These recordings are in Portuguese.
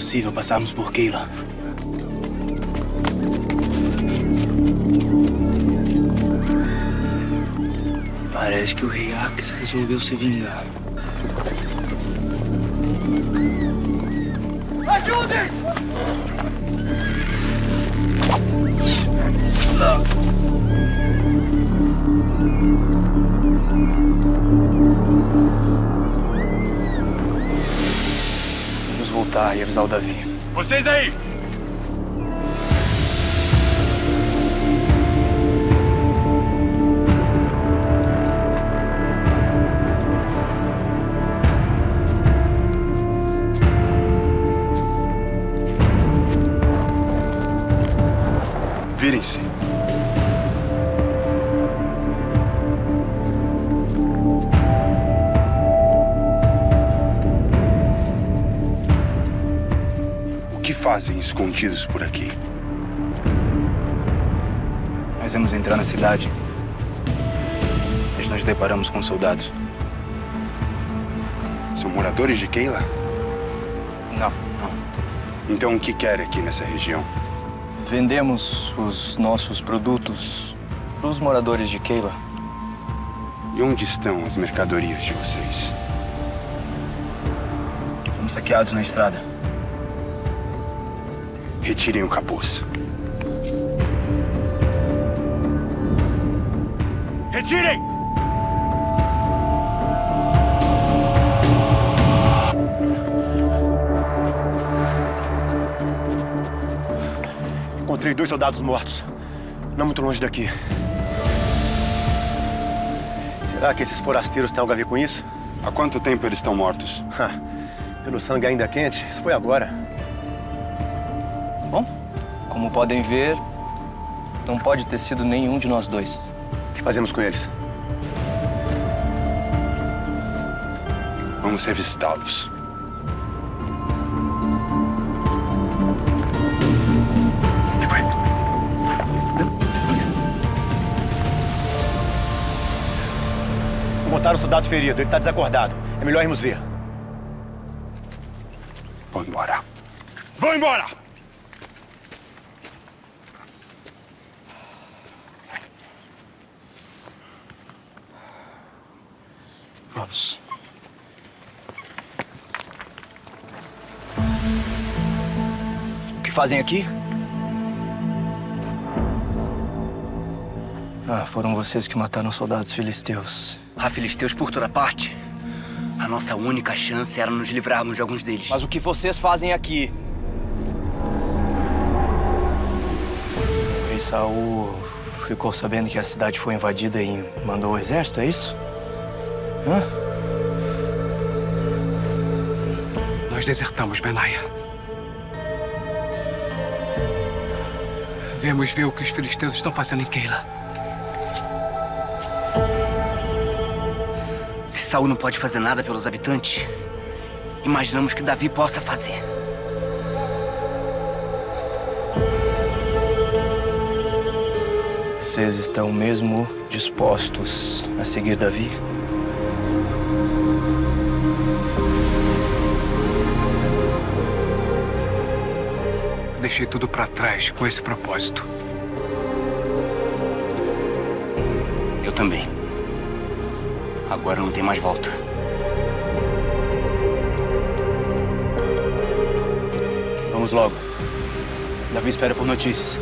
impossível passarmos por Queila. Parece que o rei Arx resolveu se vingar. Ajudem! Vamos voltar e avisar o Davi. Vocês aí! Virem-se. O que fazem escondidos por aqui? Nós íamos entrar na cidade, mas nos deparamos com soldados. São moradores de Queila? Não. Então o que querem aqui nessa região? Vendemos os nossos produtos para os moradores de Queila. E onde estão as mercadorias de vocês? Fomos saqueados na estrada. Retirem o capuz. Retirem! Encontrei 2 soldados mortos, não muito longe daqui. Será que esses forasteiros têm algo a ver com isso? Há quanto tempo eles estão mortos? Pelo sangue ainda quente, isso foi agora. Bom, como podem ver, não pode ter sido nenhum de nós dois. O que fazemos com eles? Vamos revistá-los. Botaram o soldado ferido. Ele está desacordado. É melhor irmos ver. Vão embora. Vão embora! Vamos. O que fazem aqui? Foram vocês que mataram os soldados filisteus. Há filisteus por toda parte. A nossa única chance era nos livrarmos de alguns deles. Mas o que vocês fazem aqui? O rei Saul ficou sabendo que a cidade foi invadida e mandou o exército, é isso? Nós desertamos, Benaia. Vemos ver o que os filisteus estão fazendo em Queila. Saul não pode fazer nada pelos habitantes. Imaginamos que Davi possa fazer. Vocês estão mesmo dispostos a seguir Davi? Deixei tudo pra trás com esse propósito. Eu também. Agora não tem mais volta. Vamos logo. Davi espera por notícias.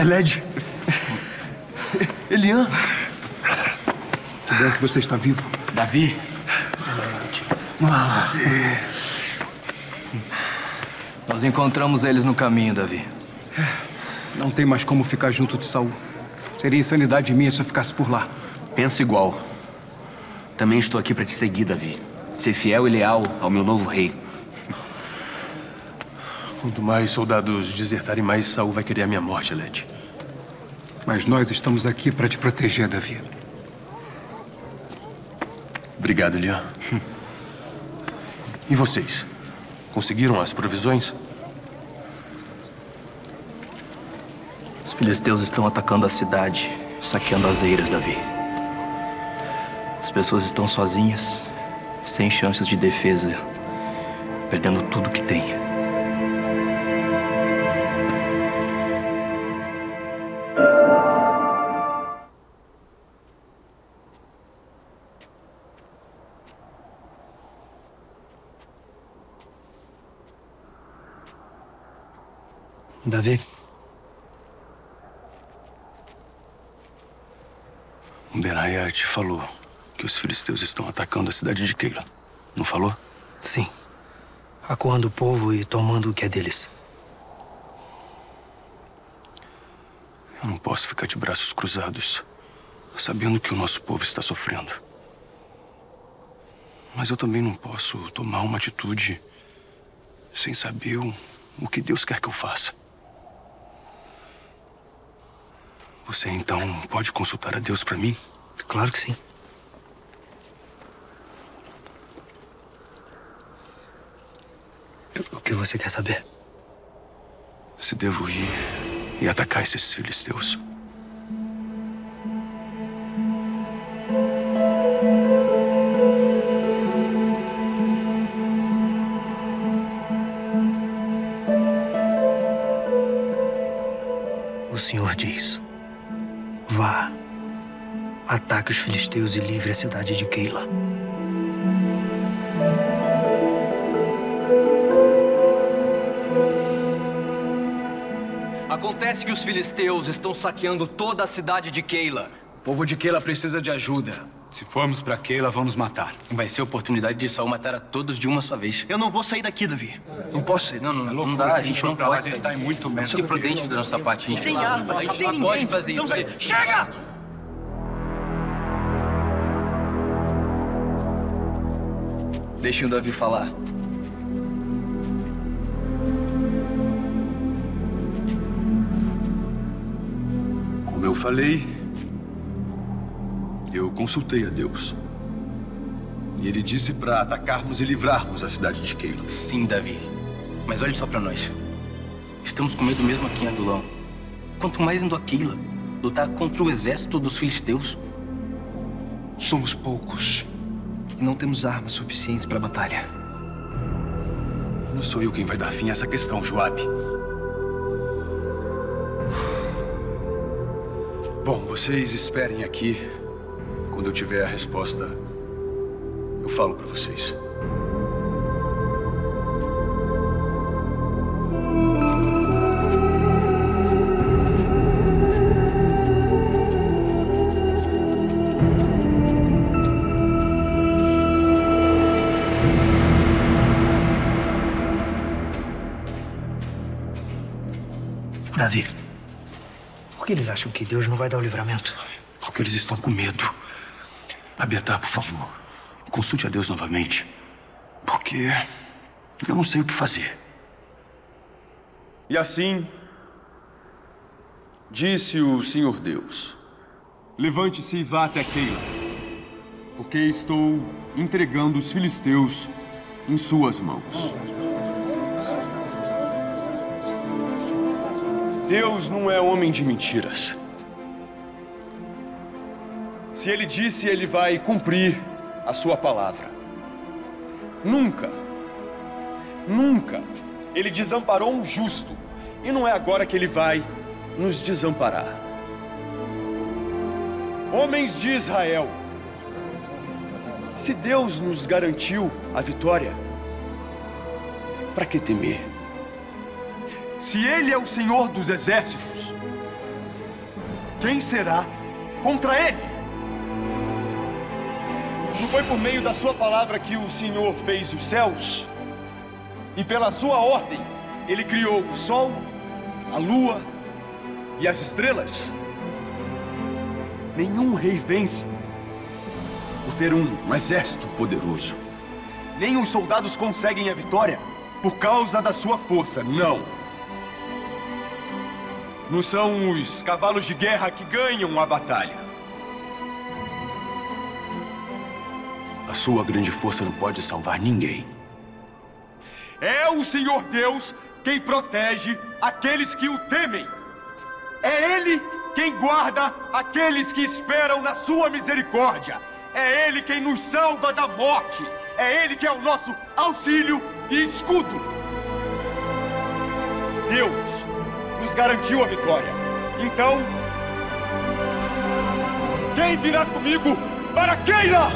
Alete. Eliane. Que bom que você está vivo. Davi. Nós encontramos eles no caminho, Davi. Não tem mais como ficar junto de Saul. Seria insanidade minha se eu ficasse por lá. Penso igual. Também estou aqui para te seguir, Davi. Ser fiel e leal ao meu novo rei. Quanto mais soldados desertarem, mais Saul vai querer a minha morte, Alete. Mas nós estamos aqui para te proteger, Davi. Obrigado, Eliane. E vocês? Conseguiram as provisões? Os filisteus estão atacando a cidade, saqueando as eiras, Davi. As pessoas estão sozinhas, sem chances de defesa, perdendo tudo que têm. Davi. O Benayat te falou que os filisteus estão atacando a cidade de Queila. Não falou? Sim. Acuando o povo e tomando o que é deles. Eu não posso ficar de braços cruzados, sabendo que o nosso povo está sofrendo. Mas eu também não posso tomar uma atitude sem saber o que Deus quer que eu faça. Você, então, pode consultar a Deus para mim? Claro que sim. O que você quer saber? Se devo ir e atacar esses filisteus. O Senhor diz... Vá, ataque os filisteus e livre a cidade de Queila. Acontece que os filisteus estão saqueando toda a cidade de Queila. O povo de Queila precisa de ajuda. Se formos pra Queila, vamos matar. Vai ser a oportunidade de Saul matar a todos de uma só vez. Eu não vou sair daqui, Davi. Não posso sair. Não dá, a gente não pode sair. A gente tem prudente da nossa parte. Sem armas, sem ninguém. Fazer isso. Chega! Deixem o Davi falar. Como eu falei... Eu consultei a Deus. E ele disse para atacarmos e livrarmos a cidade de Queila. Sim, Davi. Mas olha só para nós. Estamos com medo mesmo aqui em Adulão. Quanto mais indo a Queila, lutar contra o exército dos filisteus. Somos poucos. E não temos armas suficientes para a batalha. Não sou eu quem vai dar fim a essa questão, Joabe. Bom, vocês esperem aqui. Quando eu tiver a resposta, eu falo para vocês. Davi, por que eles acham que Deus não vai dar o livramento? Porque eles estão com medo. Abiatar, por favor, consulte a Deus novamente, porque eu não sei o que fazer. E assim, disse o Senhor Deus: levante-se e vá até Queila, porque estou entregando os filisteus em suas mãos. Deus não é homem de mentiras. Se ele disse, ele vai cumprir a sua palavra. Nunca, nunca ele desamparou um justo. E não é agora que ele vai nos desamparar. Homens de Israel, se Deus nos garantiu a vitória, para que temer? Se ele é o Senhor dos exércitos, quem será contra ele? Não foi por meio da sua palavra que o Senhor fez os céus? E pela sua ordem, ele criou o sol, a lua e as estrelas? Nenhum rei vence por ter um exército poderoso. Nem os soldados conseguem a vitória por causa da sua força, não. Não são os cavalos de guerra que ganham a batalha. A sua grande força não pode salvar ninguém. É o Senhor Deus quem protege aqueles que o temem. É Ele quem guarda aqueles que esperam na sua misericórdia. É Ele quem nos salva da morte. É Ele que é o nosso auxílio e escudo. Deus nos garantiu a vitória. Então, quem virá comigo para Queila?